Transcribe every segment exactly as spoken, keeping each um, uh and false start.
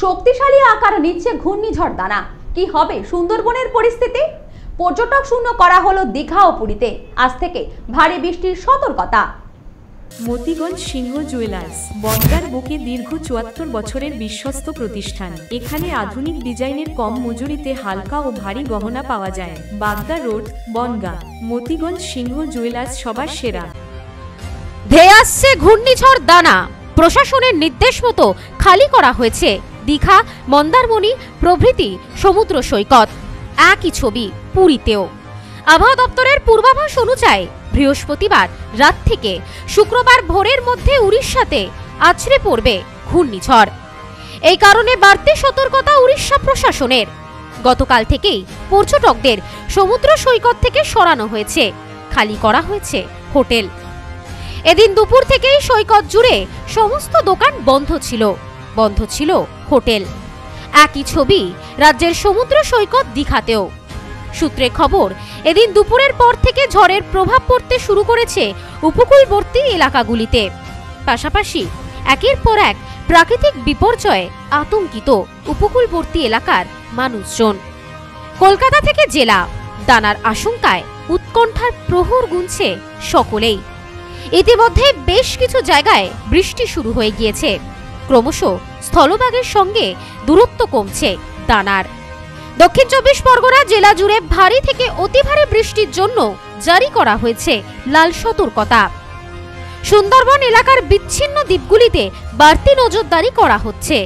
शक्तिशाली आकार নিচ্ছে ঘূর্ণিঝড় দানা কি হবে সুন্দরবনের পরিস্থিতি পর্যটক শূন্য করা হলো দীঘা ও পুরীতে আজ থেকে ভারী বৃষ্টির সতর্কতা। মতিগঞ্জ সিংহ জুয়েলার্স বনগাঁর বুকে দীর্ঘ চুয়াত্তর বছরের বিশ্বস্ত প্রতিষ্ঠান। এখানে আধুনিক ডিজাইনের কম মজুরিতে হালকা ও ভারী গহনা পাওয়া যায়। বাগদা রোড বনগাঁ মতিগঞ্জ সিংহ জুয়েলার্স সবার সেরা। ধেয়ে আসছে ঘূর্ণিঝড় দানা, প্রশাসনের নির্দেশ মতো খালি করা হয়েছে দীঘা মন্দারমণি প্রভৃতি সমুদ্র সৈকত। একই ছবি পুরীতেও। আবহাওয়া দপ্তরের পূর্বাভাস অনুযায়ী বৃহস্পতিবার রাত থেকে শুক্রবার ভোরের মধ্যে উড়িষ্যাতে আছড়ে পড়বে ঘূর্ণিঝড়। এই কারণে বাড়তি সতর্কতা উড়িষ্যা প্রশাসনের। গতকাল থেকেই পর্যটকদের সমুদ্র সৈকত থেকে সরানো হয়েছে, খালি করা হয়েছে হোটেল। এদিন দুপুর থেকেই সৈকত জুড়ে সমস্ত দোকান বন্ধ ছিল, বন্ধ ছিল হোটেল। একই ছবি রাজ্যের সমুদ্র সৈকত দীঘাতেও। সূত্রে খবর, এদিন দুপুরের পর থেকে ঝড়ের প্রভাব পড়তে শুরু করেছে উপকূলবর্তী এলাকাগুলিতে। পাশাপাশি একের পর এক প্রাকৃতিক বিপর্যয়ে আতঙ্কিত উপকূলবর্তী এলাকার মানুষজন। কলকাতা থেকে জেলা দানার আশঙ্কায় উৎকণ্ঠার প্রহর গুনছে সকলেই। ইতিমধ্যে বেশ কিছু জায়গায় বৃষ্টি শুরু হয়ে গিয়েছে। ক্রমশ স্থলভাগের সঙ্গে দূরত্ব কমছে দানার। দক্ষিণ চব্বিশ পরগনা জেলা জুড়ে ভারী থেকে অতি ভারী বৃষ্টির জন্য জারি করা হয়েছে লাল সতর্কতা। সুন্দরবন এলাকার বিচ্ছিন্ন দ্বীপগুলিতে বাড়তি নজরদারি করা হচ্ছে।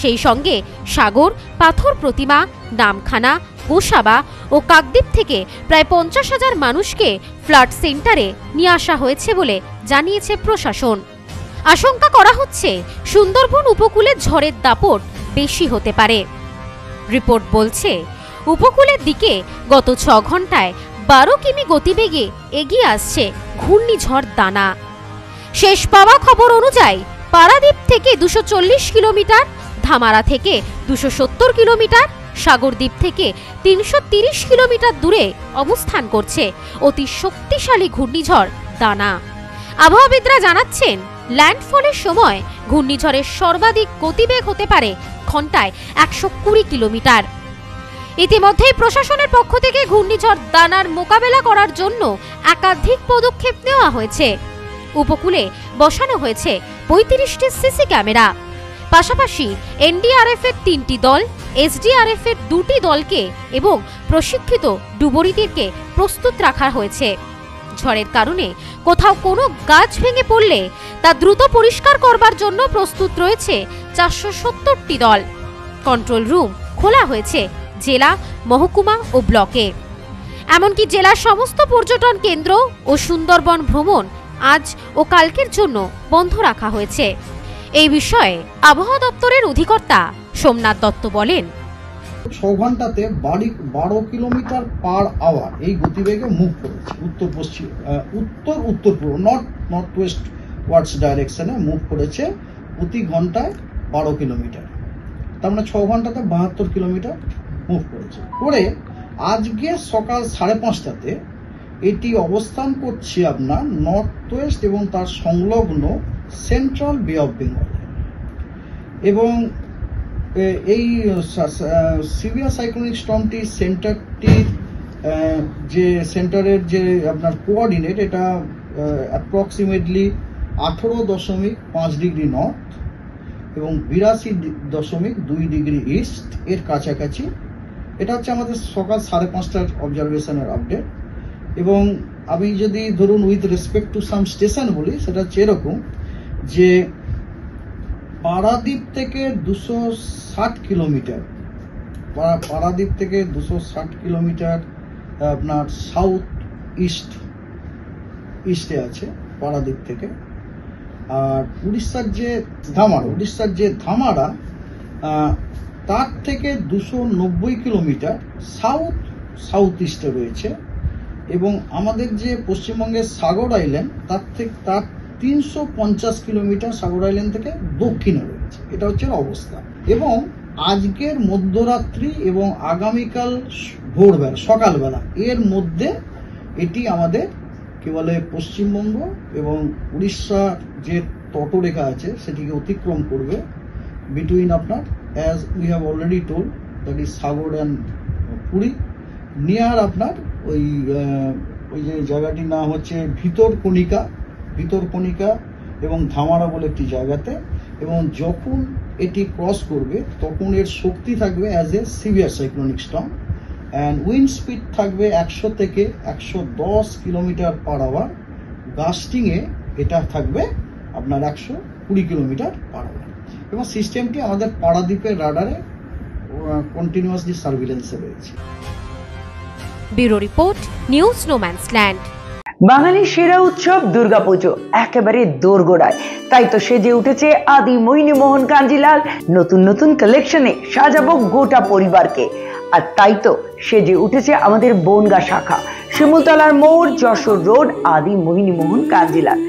সেই সঙ্গে সাগর, পাথর প্রতিমা, নামখানা, গোসাবা ও কাকদ্বীপ থেকে প্রায় পঞ্চাশ হাজার মানুষকে ফ্লাড সেন্টারে নিয়ে আসা হয়েছে বলে জানিয়েছে প্রশাসন। আশঙ্কা করা হচ্ছে সুন্দরবন উপকূলে ঝড়ের দাপট বেশি হতে পারে। রিপোর্ট বলছে উপকূলের দিকে গত ছ ঘন্টায় বারো কিমি গতিবেগে এগিয়ে আসছে ঘূর্ণিঝড় দানা। শেষ পাওয়া খবর অনুযায়ী পারাদ্বীপ থেকে দুশো চল্লিশ কিলোমিটার, ধামারা থেকে দুশো সত্তর কিলোমিটার, সাগরদ্বীপ থেকে তিনশো তিরিশ কিলোমিটার দূরে অবস্থান করছে অতি শক্তিশালী ঘূর্ণিঝড় দানা। আবহাওয়াবিদরা জানাচ্ছেন ল্যান্ডফলের সময় ঘূর্ণিঝড়ের সর্বাধিক গতিবেগ হতে পারে ঘন্টায় একশো কুড়ি কিলোমিটার। ইতিমধ্যেই প্রশাসনের পক্ষ থেকে ঘূর্ণিঝড় দানার মোকাবেলা করার জন্য একাধিক পদক্ষেপ নেওয়া হয়েছে। উপকূলে বসানো হয়েছে পঁয়ত্রিশটি সিসি ক্যামেরা। পাশাপাশি এনডিআরএফ এর তিনটি দল, এসডিআরএফ এর দুটি দলকে এবং প্রশিক্ষিত ডুবুরিদেরকে প্রস্তুত রাখা হয়েছে। ঝড়ের কারণে কোথাও কোনো গাছ ভেঙে পড়লে তা দ্রুত পরিষ্কার করবার জন্য প্রস্তুত রয়েছে চারশো সত্তরটি দল। কন্ট্রোল রুম খোলা হয়েছে জেলা, মহকুমা ও ব্লকে। এমনকি জেলার সমস্ত পর্যটন কেন্দ্র ও সুন্দরবন ভ্রমণ আজ ও কালকের জন্য বন্ধ রাখা হয়েছে। এই বিষয়ে আবহাওয়া দপ্তরের অধিকর্তা সোমনাথ দত্ত বলেন, ছ ঘন্টাতে বারো কিলোমিটার পার আওয়ার এই গতিবেগে মুভ করেছে, উত্তর পশ্চিম উত্তর উত্তর পূর্ব নর্থ নর্থ ওয়েস্ট ওয়ার্ডস ডাইরেকশনে মুভ করেছে প্রতি ঘন্টায় বারো কিলোমিটার। তার মানে ছ ঘন্টাতে বাহাত্তর কিলোমিটার মুভ করেছে। করে আজকে সকাল সাড়ে পাঁচটাতে এটি অবস্থান করছে আপনার নর্থ ওয়েস্ট এবং তার সংলগ্ন সেন্ট্রাল বে অফ বেঙ্গল। এবং এই সিভিয়ার সাইক্লোনিক স্টর্মটি সেন্টারটির যে সেন্টারের যে আপনার কোঅর্ডিনেট এটা অ্যাপ্রক্সিমেটলি আঠেরো দশমিক পাঁচ ডিগ্রি নর্থ এবং বিরাশি দশমিক দুই ডিগ্রি ইস্ট এর কাছাকাছি। এটা হচ্ছে আমাদের সকাল সাড়ে পাঁচটার অবজারভেশনের আপডেট। এবং আমি যদি ধরুন with respect to some station বলি, সেটা হচ্ছে এরকম যে পারাদ্বীপ থেকে দুশো ষাট কিলোমিটার পারাদ্বীপ থেকে দুশো ষাট কিলোমিটার আপনার সাউথ ইস্ট ইস্টে আছে পারাদ্বীপ থেকে। আর উড়িষ্যার যে ধামারা উড়িষ্যার যে ধামারা তার থেকে দুশো নব্বই কিলোমিটার সাউথ সাউথ ইস্টে রয়েছে। এবং আমাদের যে পশ্চিমবঙ্গের সাগর আইল্যান্ড তার থেকে তার তিনশো পঞ্চাশ কিলোমিটার সাগর আইল্যান্ড থেকে দক্ষিণে রয়েছে। এটা হচ্ছে অবস্থা। এবং আজকের মধ্যরাত্রি এবং আগামীকাল ভোরবেলা সকালবেলা এর মধ্যে এটি আমাদের কি বলে পশ্চিমবঙ্গ এবং উড়িষ্যার যে তটরেখা আছে সেটিকে অতিক্রম করবে বিটুইন আপনার as we have already told, that is Sagor and Puri, near আপনার ওই ওই যে জায়গাটির নাম হচ্ছে ভিতরকণিকা, ভিতরকণিকা এবং ধামারা বলে একটি জায়গাতে, এবং যখন এটি ক্রস করবে তখন এর শক্তি থাকবে as a severe cyclonic storm and wind speed থাকবে একশো থেকে একশো দশ কিলোমিটার পার আওয়ার, গাস্টিংয়ে এটা থাকবে আপনার একশো কুড়ি কিলোমিটার পার আওয়ার। এবং সিস্টেমটি আমাদের পারাদ্বীপের রাডারে কন্টিনিউয়াসলি সার্ভিলেন্সে রয়েছে। Bureau report, news no man's land. বাঙালির সেরা উৎসব দুর্গাপুজো একেবারে দোরগোড়ায়, তাই তো সেজে উঠেছে আদি মইনি মোহন কাঞ্জিলাল। নতুন নতুন কালেকশনে সাজাবো গোটা পরিবারকে, আর তাই তো সেজে উঠেছে আমাদের বনগা শাখা, শিমুলতলার মোড়, যশোর রোড, আদি মইনি মোহন কাঞ্জিলাল।